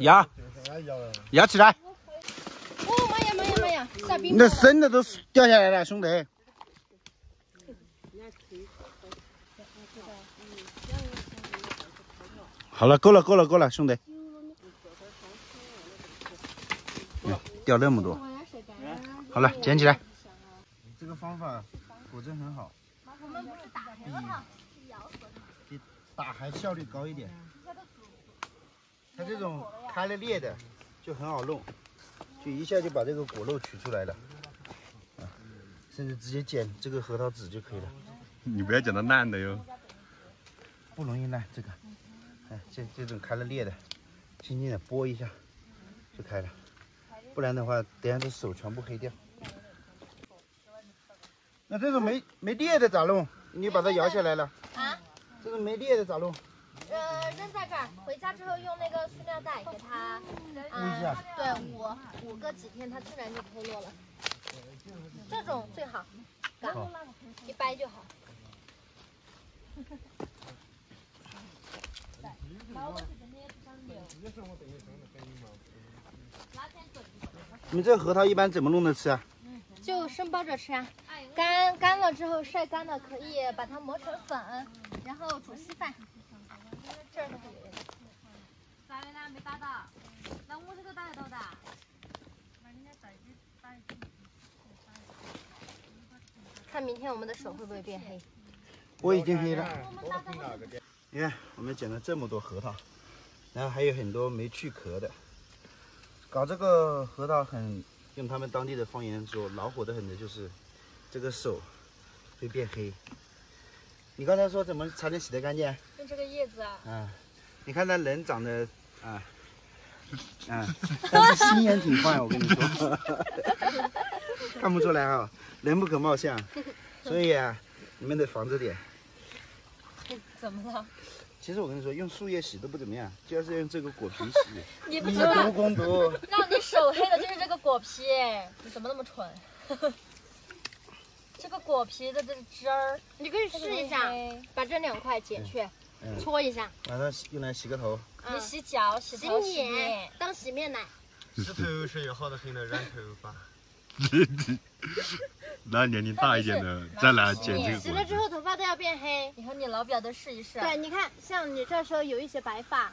压，压起来！哦妈呀妈呀妈呀！啥冰？那生的都掉下来了，兄弟。好了，够了够了够了，兄弟。掉那么多。好了，捡起来。这个方法果真很好。我们不是打开了它，是咬死它。比打还效率高一点。 它这种开了裂的就很好弄，就一下就把这个果肉取出来了，啊，甚至直接捡这个核桃籽就可以了。你不要捡到烂的哟，不容易烂这个。哎，这种开了裂的，轻轻的拨一下就开了，不然的话，等下这手全部黑掉。那这种没裂的咋弄？你把它摇下来了啊？这种没裂的咋弄？ 扔在这儿，回家之后用那个塑料袋给它，对，五个几天，它自然就脱落了。这种最好，一掰就好。你这核桃一般怎么弄着吃啊？就生剥着吃啊，干了之后晒干了，可以把它磨成粉，然后煮稀饭。 这儿可以。咋的啦？没打到？那我这个打得到的？那人家打一打一。看明天我们的手会不会变黑？我已经黑了。你看，我们捡了这么多核桃，然后还有很多没去壳的。搞这个核桃很，用他们当地的方言说，恼火的很的就是这个手会变黑。 你刚才说怎么才能洗得干净？用这个叶子啊。嗯，你看那人长得啊，嗯，但是心眼挺坏，我跟你说，看不出来啊、哦，人不可貌相，所以啊，你们得防着点。怎么了？其实我跟你说，用树叶洗都不怎么样，就要是用这个果皮洗。你不知道。你毒攻毒。让你手黑的就是这个果皮，你怎么那么蠢？这个果皮的这汁儿，你可以试一下，把这2块剪去，搓一下，晚上用来洗个头，你洗脚、洗头、洗脸，当洗面奶。洗头是有好的很的，染头发。那年龄大一点的再来剪这个。洗了之后头发都要变黑，你和你老表都试一试。对，你看，像你这时候有一些白发，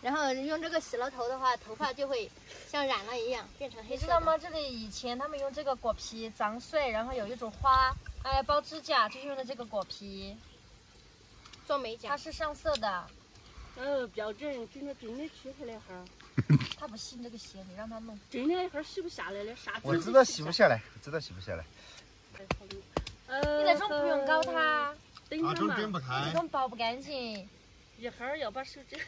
然后用这个洗了头的话，头发就会。 像染了一样，变成黑色。你知道吗？这里以前他们用这个果皮瓤碎，然后有一种花，哎，包指甲就是用的这个果皮做美甲。它是上色的。哦，表真，今天真的取回来哈。他不信这个邪，你让他弄。真的，一会儿洗不下来了，啥？我知道洗不下来，知道洗不下来。你那种不用搞它，等它嘛，这种包不干净，一会儿要把手指。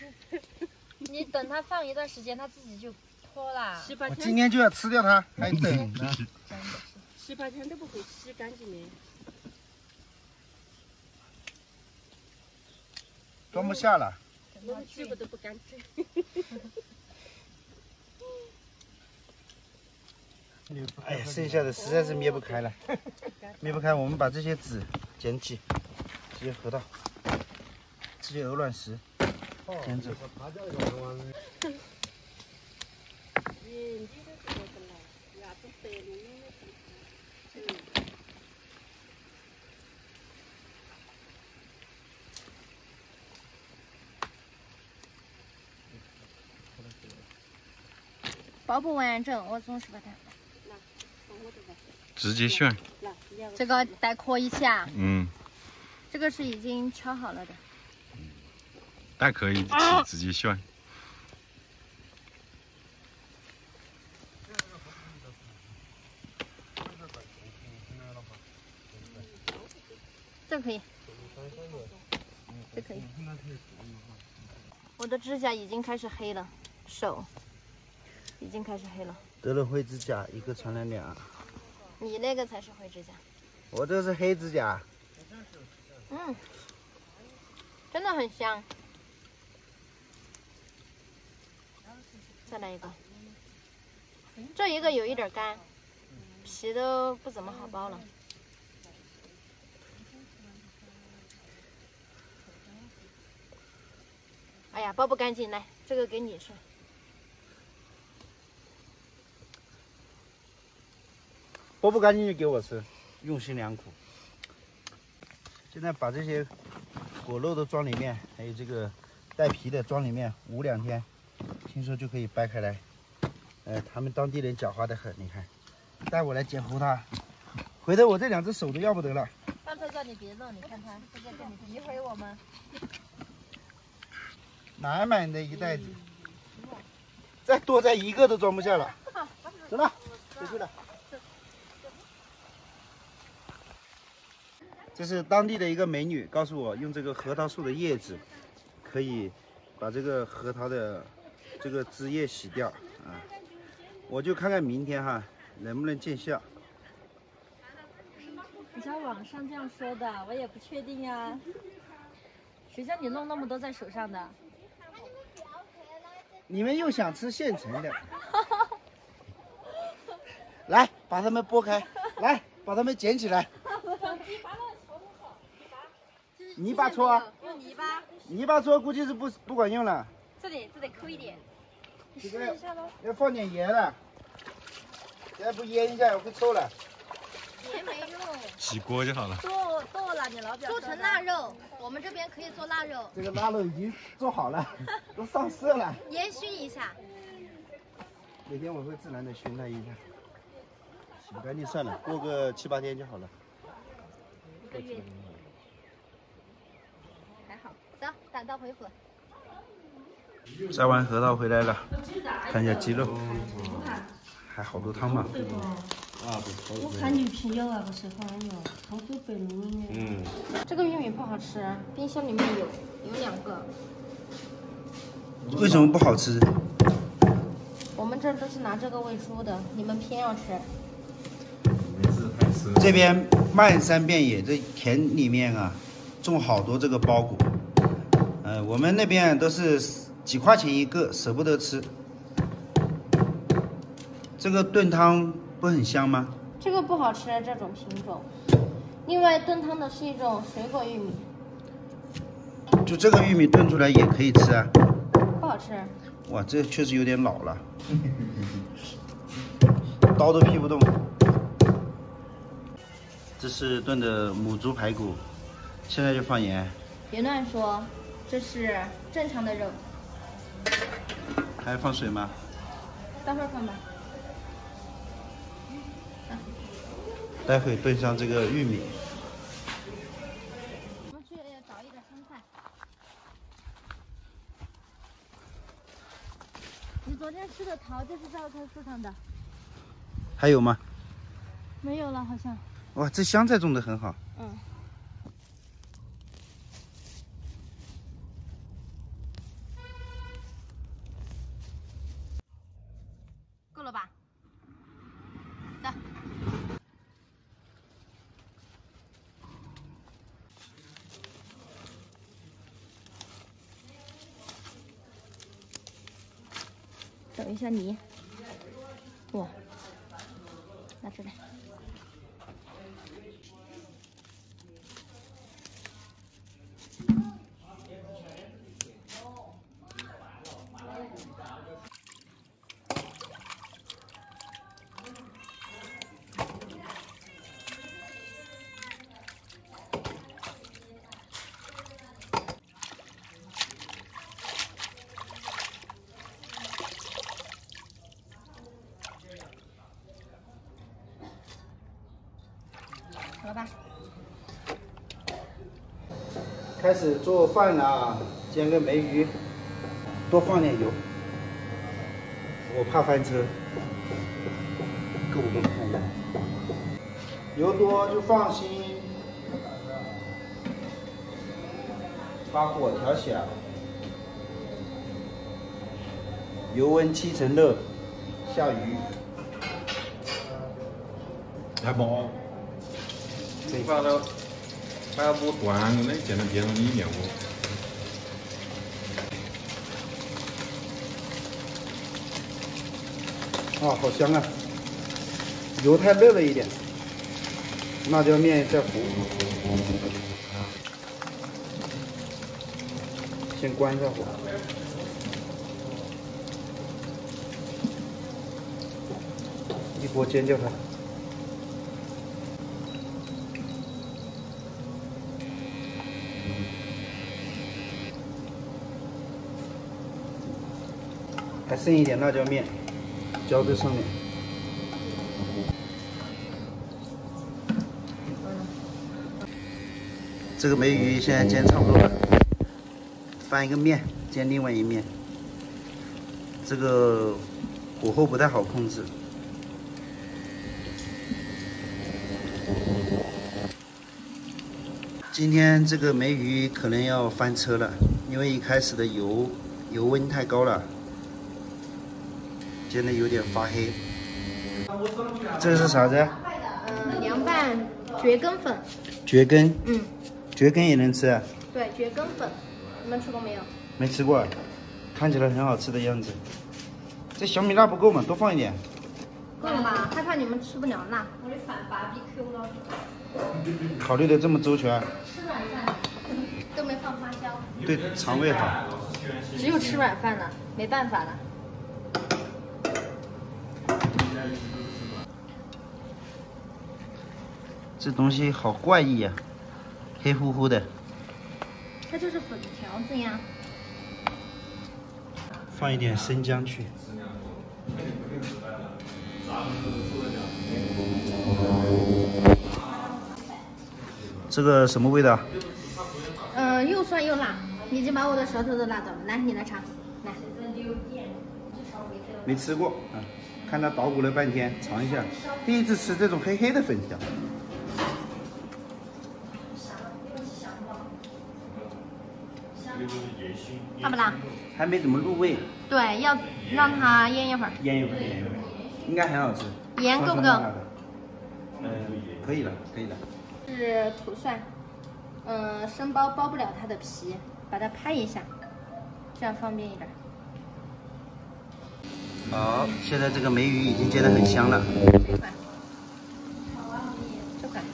你等它放一段时间，它自己就。 我今天就要吃掉它，还等呢。18天都不会洗干净的，装不下了。我们几个都不敢吃。哎呀，剩下的实在是灭不开了，灭不开。我们把这些籽捡起，这些核桃，这些鹅卵石，捡走。 包不完整，我总是把它直接旋。这个带壳一下。嗯。这个是已经敲好了的。带壳一起直接旋。 这可以，这可以。我的指甲已经开始黑了，手已经开始黑了。得了灰指甲，一个传染俩。你那个才是灰指甲。我这是黑指甲。嗯，真的很香。再来一个。这一个有一点干，皮都不怎么好剥了。 哎呀，包不干净，来，这个给你吃。剥不干净就给我吃，用心良苦。现在把这些果肉都装里面，还有这个带皮的装里面，捂2天，听说就可以掰开来。他们当地人狡猾的很，你看，带我来捡猴它，回头我这2只手都要不得了。范特哥，你别弄，你看他，这个你回我吗？满满的一袋子，再多摘一个都装不下了。走了，回去了。 这是当地的一个美女告诉我，用这个核桃树的叶子，可以把这个核桃的这个枝叶洗掉啊。我就看看明天哈能不能见效。你像网上这样说的，我也不确定呀。谁叫你弄那么多在手上的？你们又想吃现成的？来，把它们剥开，来，把它们捡起来。 泥巴搓啊，用泥巴搓估计是不管用了。这得抠一点，你试一下喽。要放点盐了，要不腌一下我会臭了。盐没用，起锅就好了。剁了，你老表做成腊肉，我们这边可以做腊肉。这个腊肉已经做好了，都上色了。烟熏一下，每天我会自然的熏它一下，洗干净算了，过个7、8天就好了。1个月。 走，赶道回府。摘完核桃回来了，看一下鸡肉，还好多汤嘛。我看你朋友啊，不是朋友，杭州北路的。嗯。这个玉米不好吃，冰箱里面有2个。为什么不好吃？我们这儿都是拿这个喂猪的，你们偏要吃。这边漫山遍野，这田里面啊，种好多这个苞谷。 我们那边都是几块钱一个，舍不得吃。这个炖汤不很香吗？这个不好吃，这种品种。另外，炖汤的是一种水果玉米。就这个玉米炖出来也可以吃啊。不好吃。哇，这确实有点老了，刀都劈不动。这是炖的母猪排骨，现在就放盐。别乱说。 这是正常的肉，还要放水吗？待会儿放吧。待会炖上这个玉米。我们去找一点生菜。你昨天吃的桃就是这棵树上的。还有吗？没有了，好像。哇，这香菜种的很好。嗯。 够了吧？走。等一下泥，哇，拿出来。好了吧，开始做饭了，煎个梅鱼，多放点油，我怕翻车，够不够看一下？油多就放心，把火调小，油温7成热，下鱼，来吧。 中饭了，还不短，那简单别弄1.5。啊，好香啊！油太热了一点，辣椒面再糊。先关一下火。一锅煎就好。还剩一点辣椒面，浇在上面。这个梅鱼现在煎差不多了，翻一个面，煎另外一面。这个火候不太好控制。 今天这个梅鱼可能要翻车了，因为一开始的油温太高了，煎的有点发黑。这是啥子？凉拌蕨根粉。蕨根？嗯。蕨根也能吃啊？对，蕨根粉，你们吃过没有？没吃过，看起来很好吃的样子。这小米辣不够嘛，多放一点。够了吧？害怕你们吃不了辣。我得反 BBQ 了。 考虑的这么周全，吃软饭都没放花椒，对肠胃好。只有吃软饭了，没办法了。这东西好怪异呀、啊，黑乎乎的。它就是粉条子呀。放一点生姜去。 这个什么味道？又酸又辣，已经把我的舌头都辣到了。来，你来尝，来。没吃过啊，看他捣鼓了半天，尝一下。第一次吃这种黑黑的粉条。辣不辣？还没怎么入味。对，要让它腌一会儿。腌一会儿，应该很好吃。盐够不够？可以了，可以了。 是土蒜，生剥剥不了它的皮，把它拍一下，这样方便一点。好，现在这个梅鱼已经煎得很香了。这款，这款，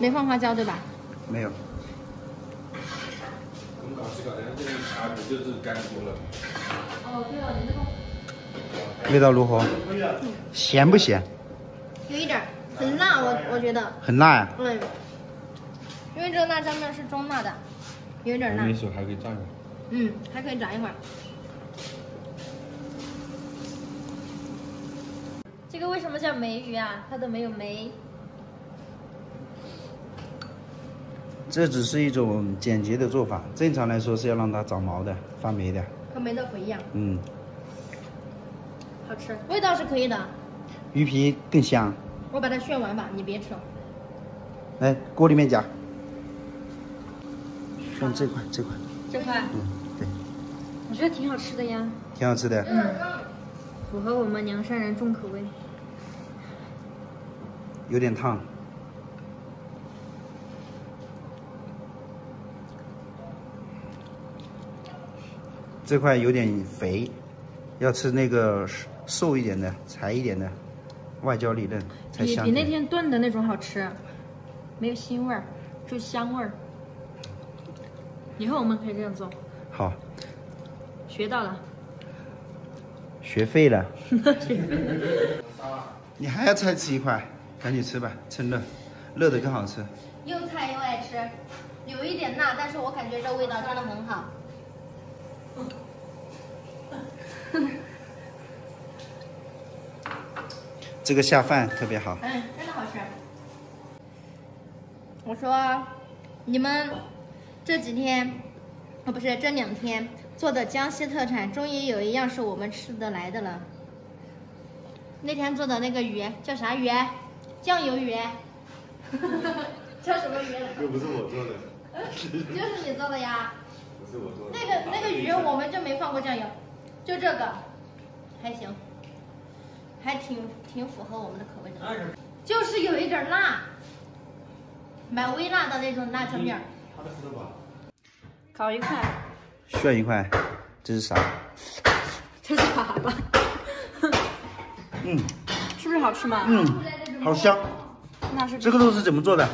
没放花椒对吧？没有。我们搞吃搞的，这个差别就是干锅了。哦，对了，你这个味道如何？咸不咸？有一点。 很辣，我觉得很辣呀、啊。嗯，因为这个辣椒面是中辣的，有点辣。没熟还可以炸一会儿。嗯，还可以炸一会儿。这个为什么叫梅鱼啊？它都没有梅。这只是一种简洁的做法，正常来说是要让它长毛的、发霉的。和梅豆腐一样。嗯。好吃，味道是可以的。鱼皮更香。 我把它炫完吧，你别吃了。来，锅里面夹。炫这块，这块。这块。嗯，对。我觉得挺好吃的呀。挺好吃的。嗯。符合我们凉山人重口味。有点烫。这块有点肥，要吃那个瘦一点的、柴一点的。 外焦里嫩，才香。比那天炖的那种好吃，没有腥味儿，就香味儿。以后我们可以这样做。好。学到了。学废了。学废了。你还要再吃一块，赶紧吃吧，趁热，热的更好吃。又菜又爱吃，有一点辣，但是我感觉这味道真的很好。这个下饭特别好，嗯，真的好吃。我说，你们这几天，哦，不是这2天做的江西特产，终于有一样是我们吃得来的了。那天做的那个鱼叫啥鱼？酱油鱼。叫什么鱼来？又不是我做的。就是你做的呀。不是我做的。那个鱼我们就没放过酱油，就这个，还行。 还挺符合我们的口味的，就是有一点辣，蛮微辣的那种辣椒面儿。烤一块，炫一块，这是啥？这是粑粑。嗯，是不是好吃嘛？嗯，好香。那是这个肉是怎么做的？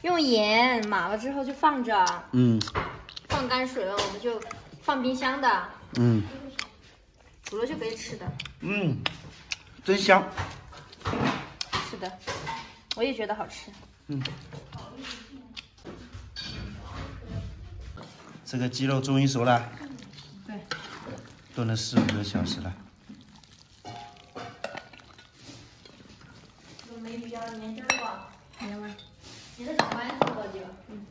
用盐码了之后就放着。嗯。放干水了，我们就放冰箱的。嗯。煮了就可以吃的。嗯。 真香！是的，我也觉得好吃。嗯，这个鸡肉终于熟了。对，炖了4、5个小时了。有没比较粘劲儿吧？没有。你是早晚做的吧？嗯。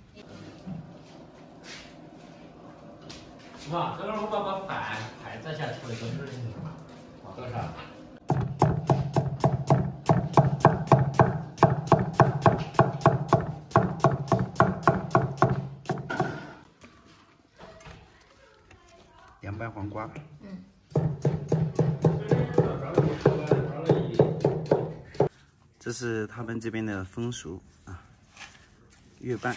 妈，这会儿我把饭还在下出来个水，多少？ 白黄瓜。嗯。这是他们这边的风俗啊，月半。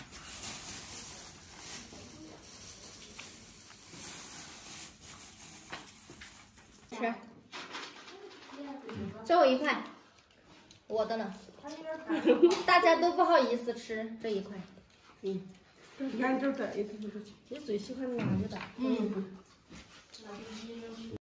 吃。最后一块，我的呢？大家都不好意思吃这一块。嗯。你看这儿，你最喜欢哪个的？嗯。